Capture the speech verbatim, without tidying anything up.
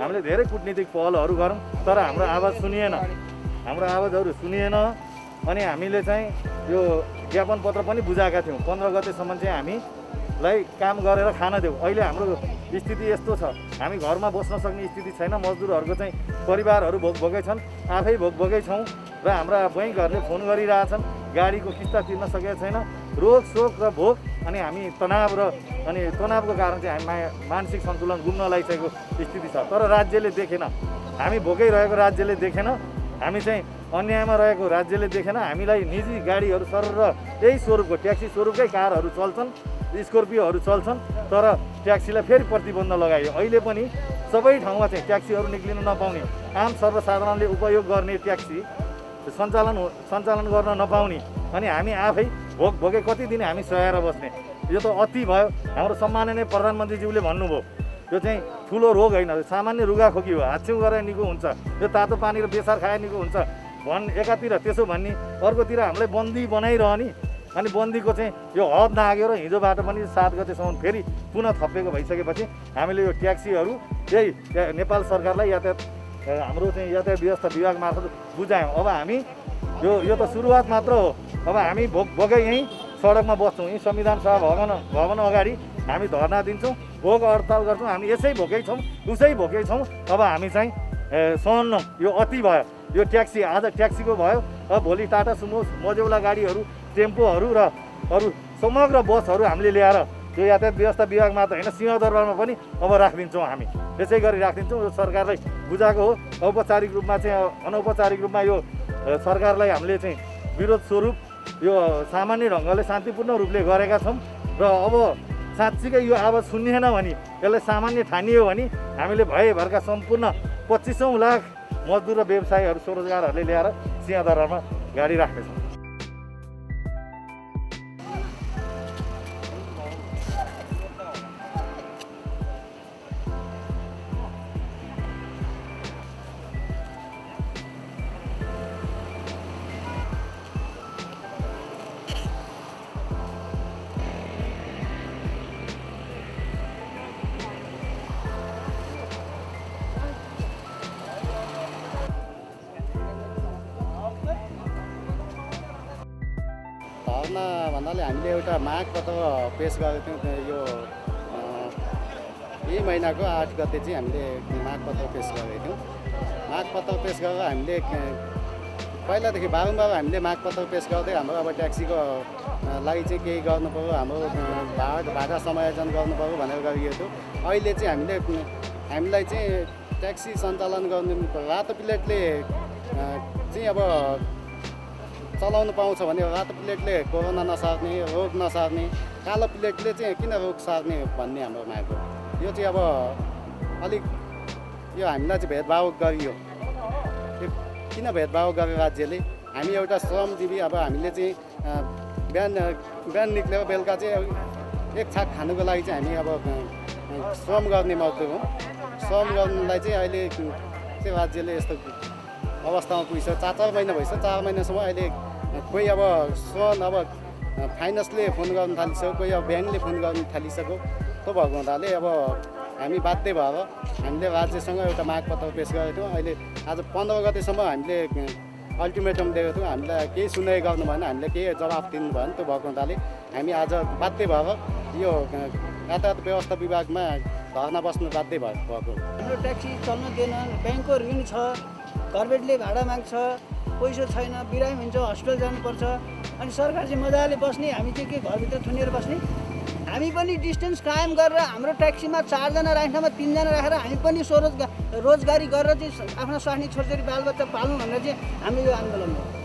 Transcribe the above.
हामीले धेरै कुटनीतिक पहलहरू गरौँ तर हाम्रो आवाज सुनिएन हाम्रो आवाजहरु सुनिएन अनि हामीले चाहिँ यो ज्ञापन पत्र पनि बुझाएका थियौं पन्ध्र गते सम्म चाहिँ हामीलाई काम गरेर खान देऊ अहिले हाम्रो स्थिति यस्तो छ हामी घरमा बस्न सक्ने स्थिति छैन मजदुरहरुको चाहिँ परिवारहरु भोकभोकै छन् आफै भोकभोकै छौं र हाम्रा बैंकहरुले फोन गरिरहेछन् गाडीको किस्ता तिर्न सकेको छैन रोग शोक र भोक अनि हामी तनाव र अनि तनावको कारण चाहिँ हामी मानसिक सन्तुलन गुम्न लागिसकेको स्थिति छ तर राज्यले देखेन हामी भोकै रहेको राज्यले देखेन हामी चाहिँ अन्यायमा रहेको राज्यले देखेन हामीलाई निजी गाडीहरु सरर यही स्वरूपको ट्याक्सी स्वरूपकै कारहरु चल्छन् स्कर्पियोहरु चल्छन् तर ट्याक्सीलाई फेरि प्रतिबन्ध लगाइयो अहिले पनि सबै ठाउँमा चाहिँ ट्याक्सीहरु निक्लिन नपाउने आम सर्वसाधारणले उपयोग गर्ने ट्याक्सी सञ्चालन सञ्चालन गर्न नपाउने अनि हामी आफै भोक भोके कति दिन हामी सहेर बस्ने यो त अति भयो हाम्रो सम्माननीय प्रधानमन्त्रीज्यूले भन्नुभयो यो चाहिँ ठूलो रोग हैन सामान्य रुगाखोकी हो हाच्छिउ गरेर निको हुन्छ यो तातो पानी र बेसार खाए निको हुन्छ भन् एकातिर त्यसो भन्ने अर्कोतिर हामीलाई बन्दी बनाइरहनी अनि बन्दीको चाहिँ यो हद नागेर हिजोबाट पनि सात गतेसम्म फेरि पुनः थपेको भइसकेपछि हामीले यो ट्याक्सीहरू यही नेपाल सरकारलाई यातायात हाम्रो चाहिँ यातायात व्यवस्था विभाग मार्फत बुझायौं अब हामी यो यो त सुरुवात मात्र हो अब हामी भोक भोकै यही सडकमा बस्छौं यही संविधान सभा भवन भवन अगाडि हामी धरना दिन्छौं भोक हडताल गर्छौं हामी यसै भोकै छौं उसै भोकै छौं अब हामी चाहिँ सहन्नौं यो अति भयो यो ट्याक्सी आज ट्याक्सीको भयो अब भोलि टाटा सुमो मजेउला गाडीहरू टेम्पोहरु र अरु समग्र बसहरु हामीले ल्याएर यो यातायात व्यवस्था विभाग मात्र हैन सिंहदरबारमा पनि अब राखिदिन्छौं हामी त्यसै गरी राखिदिन्छौं यो सरकारलाई बुझाएको हो औपचारिक रूपमा चाहिँ अनौपचारिक रूपमा यो सरकारलाई हामीले चाहिँ विरोध स्वरूप यो सामान्य ढंगले शान्तिपूर्ण रूपले गरेका छौं र अब साच्चै यो आवाज सुनिएन भने यसलाई सामान्य ठानियो भने हामीले भएभरका सम्पूर्ण पच्चीस सय लाख मजदुर र व्यवसायीहरु स्वरोजगारहरुले ल्याएर सिंहदरबारमा गाडी राख्नेछौं भन्नाले हामीले एउटा मागपत्र पेश गरेको थियौं यो यही महिनाको आठ गते चाहिँ हामीले मागपत्र पेश गरेको थियौं मागपत्र पेश गरेर हामीले पहिलादेखि बारम्बार हामीले मागपत्र पेश गर्दै हाम्रो अब ट्याक्सीको लागि चाहिँ केही गर्नुपर्यो हाम्रो भाडा भाडा समायोजन गर्नुपर्यो भनेर गरिएको थियो अहिले चाहिँ हामीले हामीलाई चाहिँ ट्याक्सी सञ्चालन गर्ने रातो प्लेटले चाहिँ अब चलाउन पाउँछ भने रातो प्लेटले कोरोना नसार्ने रोग नसार्ने कालो प्लेटले चाहिँ किन रोग सार्ने भन्ने हाम्रो माग हो यो चाहिँ अब अलिक यो हामीलाई चाहिँ भेदभाव गरियो किन भेदभाव गर्यो राज्यले हामी एउटा श्रमजीवी अब हामीले चाहिँ बिहान बिहान निक्लेर बेलुका चाहिँ एक छाक खानुको लागि चाहिँ हामी अब श्रम गर्ने मजदुर हौँ श्रम गर्नुलाई चाहिँ अहिले चाहिँ राज्यले यस्तो अवस्थामा पुगिसक्यो चार चार महिना भइसक्यो चार महिनासम्म अहिले कोही अब सन अब फाइनेन्सले फोन गर्न थालिसक्यो कोही अब ब्याङ्कले फोन गर्न थालिसक्यो त्यो भएको हुनाले अब हामी बाध्य भएर हामीले राज्यसँग एउटा मागपत्र पेश गरेको थियौँ अहिले आज पन्ध्र गतेसम्म हामीले अल्टिमेटम दिएको थियौँ हामीलाई केही सुनवाई गर्नु भएन हामीले केही जवाफ दिनु भएन त्यो भएको हुनाले हामी आज बाध्य भएर यो यातायात व्यवस्था विभागमा धर्ना बस्नु बाध्य भएको भएको हाम्रो ट्याक्सी चल्न दिएन ब्याङ्कको ऋण छ गभर्मेन्टले भाडा माग्छ पैसा छैन बिरामी हुन्छ हस्पिटल जानुपर्छ अनि सरकार चाहिँ मजाले बस्ने हामी चाहिँ के घरभित्र थुनेर बस्ने हामी पनि डिस्टेन्स कायम गरेर हाम्रो ट्याक्सीमा चारजना राख्ने ठाउँमा तीनजना राखेर हामी पनि स्वरोजगार रोजगारी गरेर चाहिँ आफ्ना स्वास्नी छोराछोरी बालबच्चा पाल्नु भनेर चाहिँ हामी यो आन्दोलन